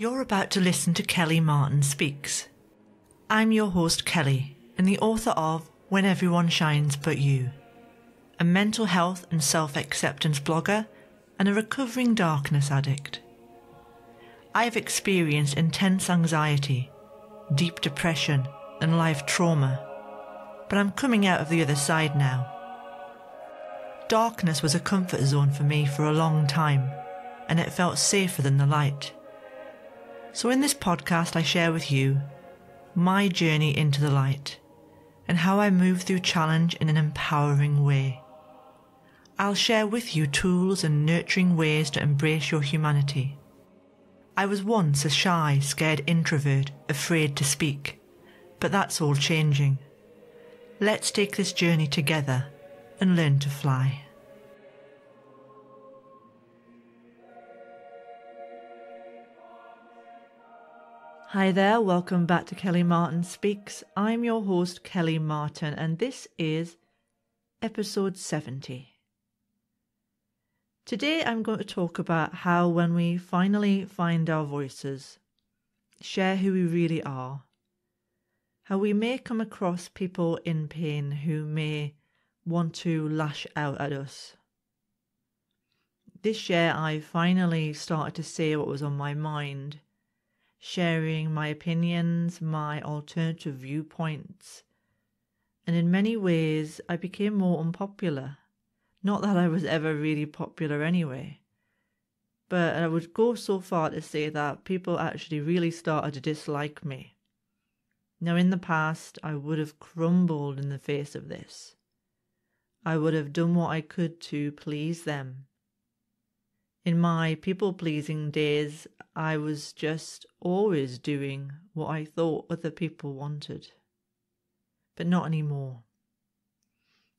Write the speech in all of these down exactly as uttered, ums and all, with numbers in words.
You're about to listen to Kelly Martin Speaks. I'm your host Kelly and the author of When Everyone Shines But You, a mental health and self-acceptance blogger and a recovering darkness addict. I've experienced intense anxiety, deep depression and life trauma, but I'm coming out of the other side now. Darkness was a comfort zone for me for a long time, and it felt safer than the light. So in this podcast I share with you my journey into the light and how I move through challenge in an empowering way. I'll share with you tools and nurturing ways to embrace your humanity. I was once a shy, scared introvert, afraid to speak, but that's all changing. Let's take this journey together and learn to fly. Hi there, welcome back to Kelly Martin Speaks. I'm your host Kelly Martin and this is episode seventy. Today I'm going to talk about how when we finally find our voices, share who we really are, how we may come across people in pain who may want to lash out at us. This year I finally started to say what was on my mind, sharing my opinions, my alternative viewpoints, and in many ways I became more unpopular. Not that I was ever really popular anyway, but I would go so far to say that people actually really started to dislike me. Now in the past I would have crumbled in the face of this. I would have done what I could to please them. In my people-pleasing days, I was just always doing what I thought other people wanted. But not anymore.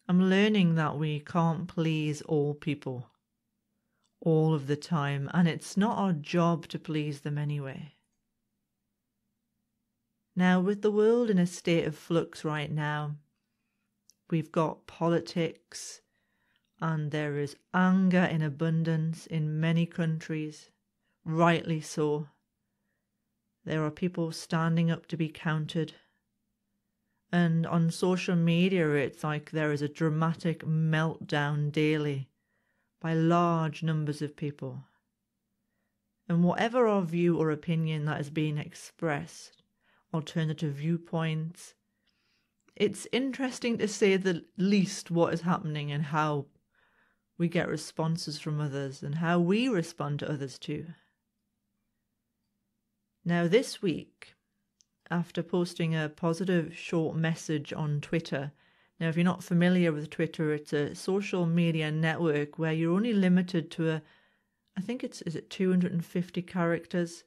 I'm learning that we can't please all people, all of the time, and it's not our job to please them anyway. Now, with the world in a state of flux right now, we've got politics, and there is anger in abundance in many countries, rightly so. There are people standing up to be counted. And on social media it's like there is a dramatic meltdown daily by large numbers of people. And whatever our view or opinion that is being expressed, alternative viewpoints, it's interesting to say the least what is happening and how we get responses from others and how we respond to others too. Now this week, after posting a positive short message on Twitter, now if you're not familiar with Twitter, it's a social media network where you're only limited to a, I think it's, is it two hundred fifty characters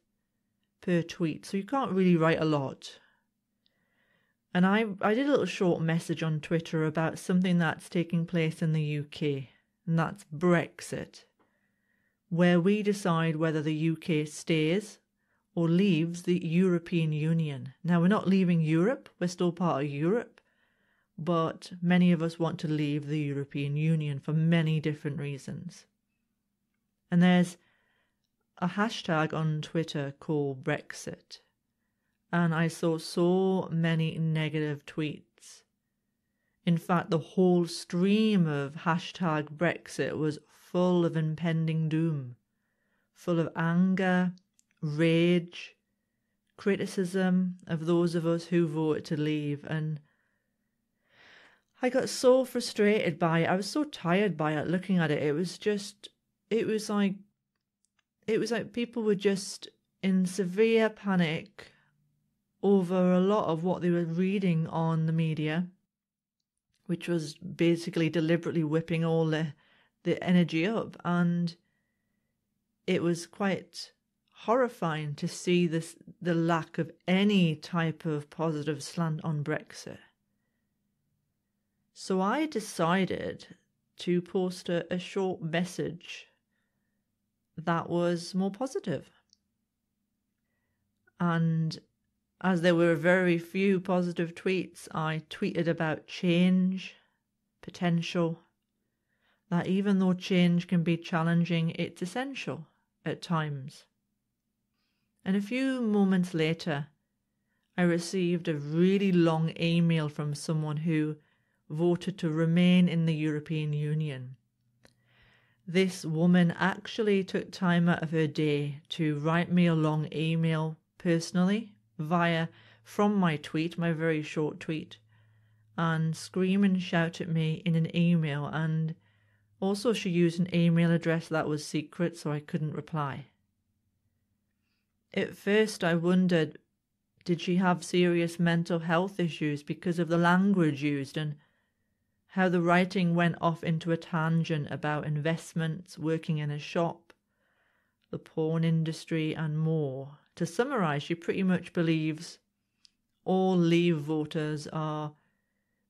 per tweet, so you can't really write a lot. And I, I did a little short message on Twitter about something that's taking place in the U K, and that's Brexit, where we decide whether the U K stays or leaves the European Union. Now, we're not leaving Europe, we're still part of Europe, but many of us want to leave the European Union for many different reasons. And there's a hashtag on Twitter called Brexit. And I saw so many negative tweets. In fact, the whole stream of hashtag Brexit was full of impending doom, full of anger, rage, criticism of those of us who voted to leave. And I got so frustrated by it. I was so tired by it, looking at it. It was just, it was like, it was like people were just in severe panic over a lot of what they were reading on the media, which was basically deliberately whipping all the, the energy up. And it was quite horrifying to see this, the lack of any type of positive slant on Brexit. So I decided to post a, a short message that was more positive. And as there were very few positive tweets, I tweeted about change, potential, that even though change can be challenging, it's essential at times. and a few moments later, I received a really long email from someone who voted to remain in the European Union. This woman actually took time out of her day to write me a long email personally via from my tweet, my very short tweet, and scream and shout at me in an email, and also she used an email address that was secret, so I couldn't reply. At first I wondered, did she have serious mental health issues because of the language used and how the writing went off into a tangent about investments, working in a shop, the porn industry and more. To summarise, she pretty much believes all Leave voters are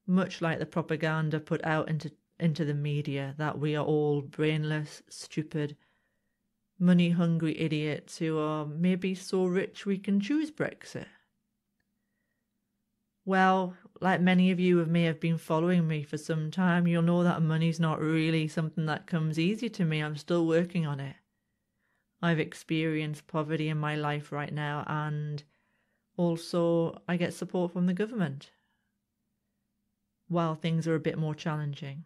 much like the propaganda put out into, into the media, that we are all brainless, stupid, money-hungry idiots who are maybe so rich we can choose Brexit. Well, like many of you may have been following me for some time, you'll know that money's not really something that comes easy to me. I'm still working on it. I've experienced poverty in my life right now, and also I get support from the government while things are a bit more challenging.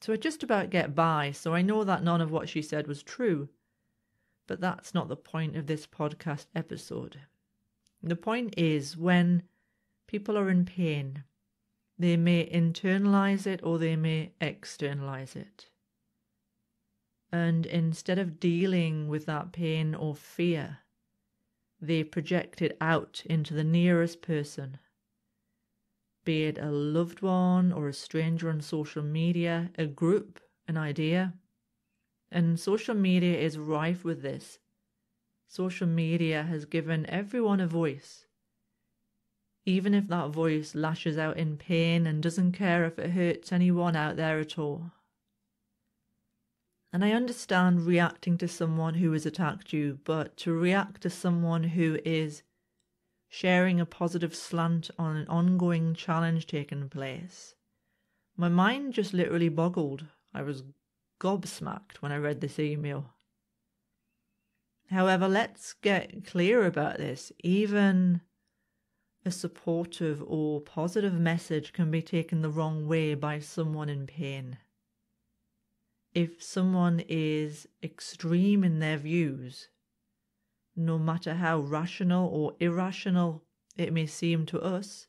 So I just about get by, so I know that none of what she said was true. But that's not the point of this podcast episode. The point is, when people are in pain, they may internalize it or they may externalize it. And instead of dealing with that pain or fear, they project it out into the nearest person, be it a loved one or a stranger on social media, a group, an idea. And social media is rife with this. Social media has given everyone a voice. Even if that voice lashes out in pain and doesn't care if it hurts anyone out there at all. And I understand reacting to someone who has attacked you, but to react to someone who is sharing a positive slant on an ongoing challenge taking place. My mind just literally boggled. I was gobsmacked when I read this email. However, let's get clear about this. Even a supportive or positive message can be taken the wrong way by someone in pain. If someone is extreme in their views, no matter how rational or irrational it may seem to us,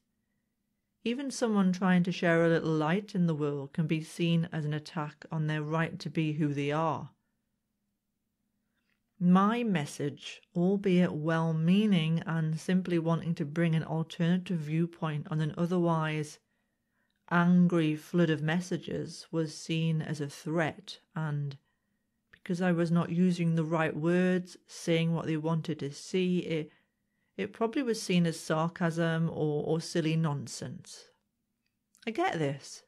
even someone trying to share a little light in the world can be seen as an attack on their right to be who they are. My message, albeit well-meaning and simply wanting to bring an alternative viewpoint on an otherwise angry flood of messages, was seen as a threat, and because I was not using the right words, saying what they wanted to see, it It probably was seen as sarcasm or, or silly nonsense. I get this.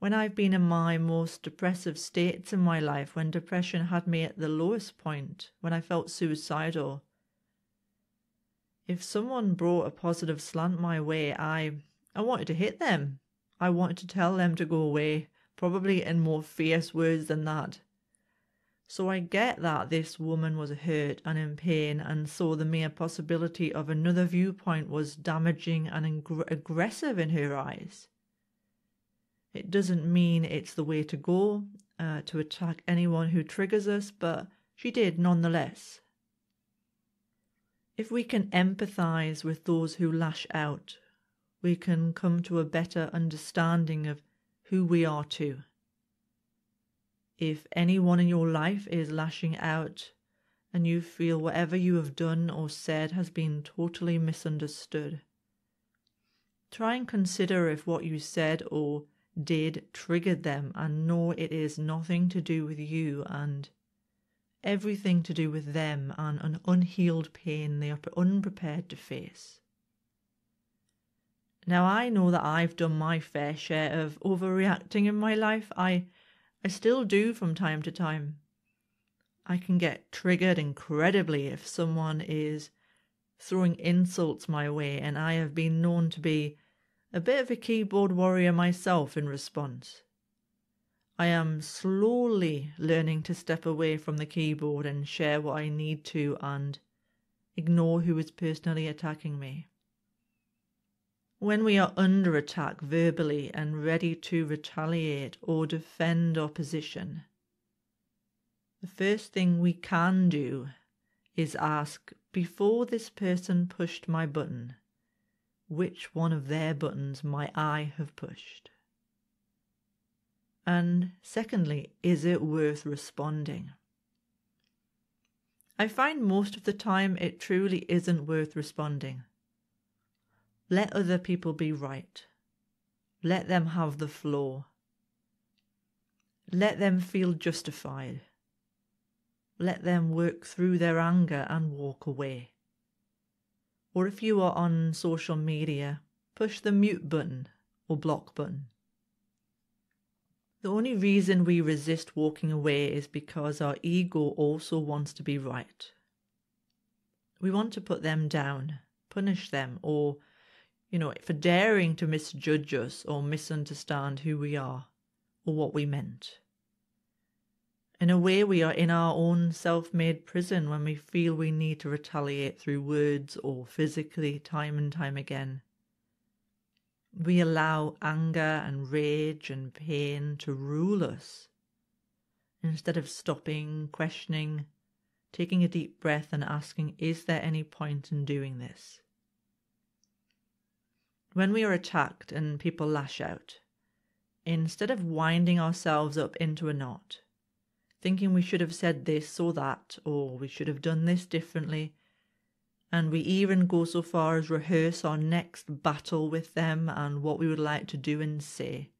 When I've been in my most depressive states in my life, when depression had me at the lowest point, when I felt suicidal, if someone brought a positive slant my way, I, I wanted to hit them. I wanted to tell them to go away, probably in more fierce words than that. So I get that this woman was hurt and in pain, and so the mere possibility of another viewpoint was damaging and ing- aggressive in her eyes. It doesn't mean it's the way to go, uh, to attack anyone who triggers us, but she did nonetheless. If we can empathise with those who lash out, we can come to a better understanding of who we are too. If anyone in your life is lashing out and you feel whatever you have done or said has been totally misunderstood, try and consider if what you said or did triggered them, and know it is nothing to do with you and everything to do with them and an unhealed pain they are unprepared to face. Now, I know that I've done my fair share of overreacting in my life. I... I still do from time to time. I can get triggered incredibly if someone is throwing insults my way, and I have been known to be a bit of a keyboard warrior myself in response. I am slowly learning to step away from the keyboard and share what I need to and ignore who is personally attacking me. When we are under attack verbally and ready to retaliate or defend our position, the first thing we can do is ask, before this person pushed my button, which one of their buttons might I have pushed? And secondly, is it worth responding? I find most of the time it truly isn't worth responding. Let other people be right. Let them have the floor. Let them feel justified. Let them work through their anger and walk away. Or if you are on social media, push the mute button or block button. The only reason we resist walking away is because our ego also wants to be right. We want to put them down, punish them, or, you know, for daring to misjudge us or misunderstand who we are or what we meant. In a way, we are in our own self-made prison when we feel we need to retaliate through words or physically time and time again. We allow anger and rage and pain to rule us, instead of stopping, questioning, taking a deep breath and asking, is there any point in doing this? When we are attacked and people lash out, instead of winding ourselves up into a knot, thinking we should have said this or that, or we should have done this differently, and we even go so far as rehearse our next battle with them and what we would like to do and say.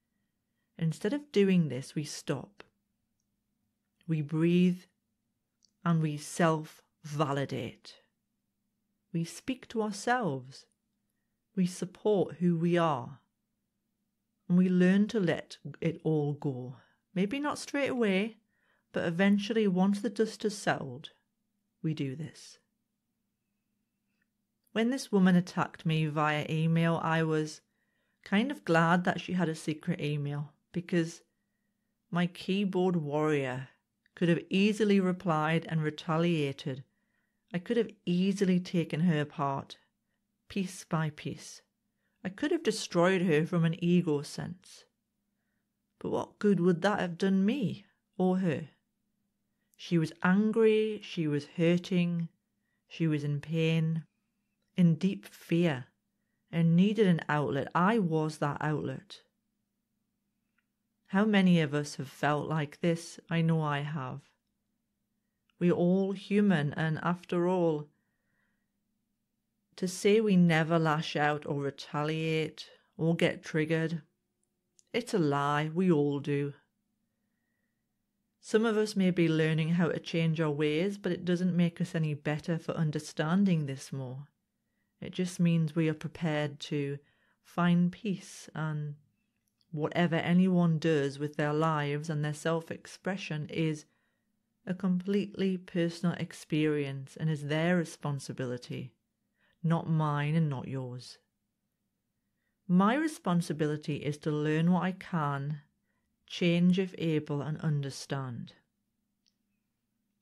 Instead of doing this, we stop. We breathe and we self-validate. We speak to ourselves. We support who we are. And we learn to let it all go. Maybe not straight away, but eventually, once the dust has settled, we do this. When this woman attacked me via email, I was kind of glad that she had a secret email, because my keyboard warrior could have easily replied and retaliated. I could have easily taken her part, piece by piece. I could have destroyed her from an ego sense. But what good would that have done me or her? She was angry, she was hurting, she was in pain, in deep fear, and needed an outlet. I was that outlet. How many of us have felt like this? I know I have. We're all human, and after all, to say we never lash out or retaliate or get triggered, it's a lie. We all do. Some of us may be learning how to change our ways, but it doesn't make us any better for understanding this more. It just means we are prepared to find peace, and whatever anyone does with their lives and their self-expression is a completely personal experience and is their responsibility, not mine and not yours. My responsibility is to learn what I can, change if able, and understand.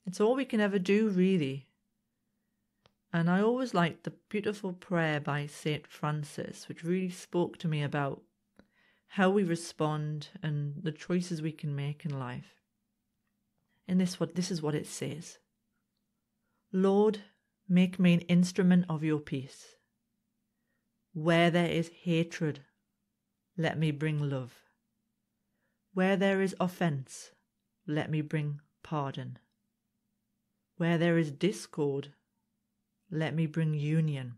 It's all we can ever do, really. And I always liked the beautiful prayer by St Francis, which really spoke to me about how we respond and the choices we can make in life. And this, what, this is what it says. Lord, make me an instrument of your peace. Where there is hatred, let me bring love. Where there is offence, let me bring pardon. Where there is discord, let me bring union.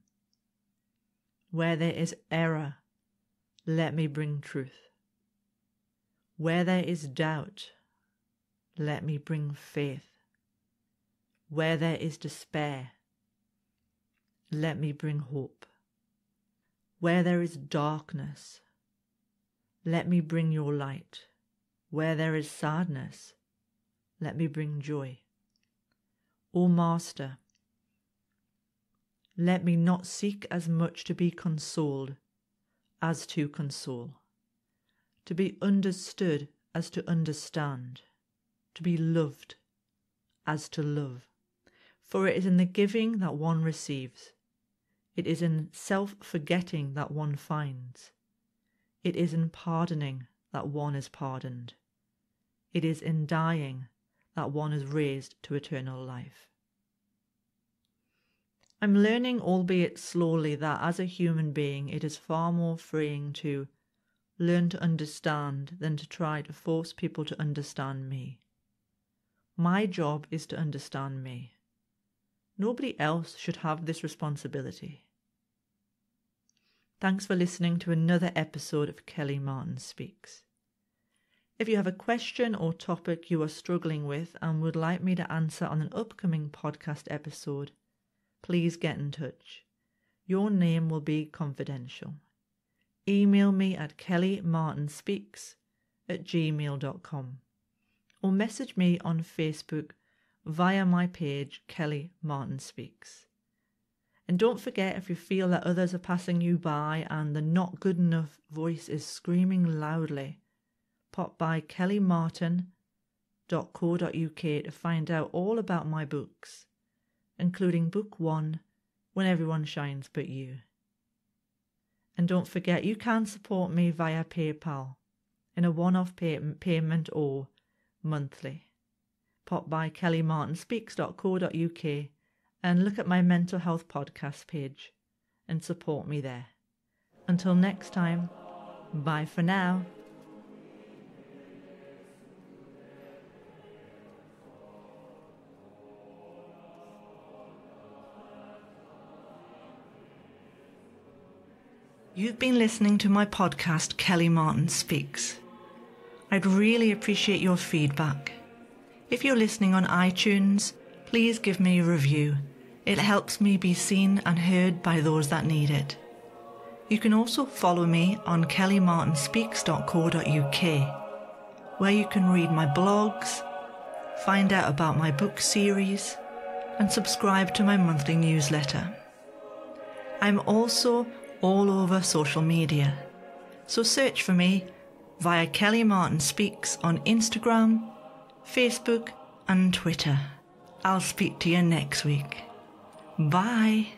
Where there is error, let me bring truth. Where there is doubt, let me bring faith. Where there is despair, let me bring hope. Where there is darkness, let me bring your light. Where there is sadness, let me bring joy. O Master, let me not seek as much to be consoled as to console, to be understood as to understand, to be loved as to love. For it is in the giving that one receives. It is in self-forgetting that one finds. It is in pardoning that one is pardoned. It is in dying that one is raised to eternal life. I'm learning, albeit slowly, that as a human being it is far more freeing to learn to understand than to try to force people to understand me. My job is to understand me. Nobody else should have this responsibility. Thanks for listening to another episode of Kelly Martin Speaks. If you have a question or topic you are struggling with and would like me to answer on an upcoming podcast episode, please get in touch. Your name will be confidential. Email me at kellymartinspeaks at gmail dot com or message me on Facebook via my page Kelly Martin Speaks. And don't forget, if you feel that others are passing you by and the not good enough voice is screaming loudly, pop by kelly martin dot co dot u k to find out all about my books, including book one, When Everyone Shines But You. And don't forget, you can support me via PayPal in a one-off pay- payment or monthly. Pop by kelly martin speaks dot co dot u k and look at my mental health podcast page and support me there. Until next time, bye for now. You've been listening to my podcast, Kelly Martin Speaks. I'd really appreciate your feedback. If you're listening on iTunes, please give me a review. It helps me be seen and heard by those that need it. You can also follow me on kelly martin speaks dot co dot u k, where you can read my blogs, find out about my book series, and subscribe to my monthly newsletter. I'm also all over social media, so search for me via Kelly Martin Speaks on Instagram, Facebook and Twitter. I'll speak to you next week. Bye.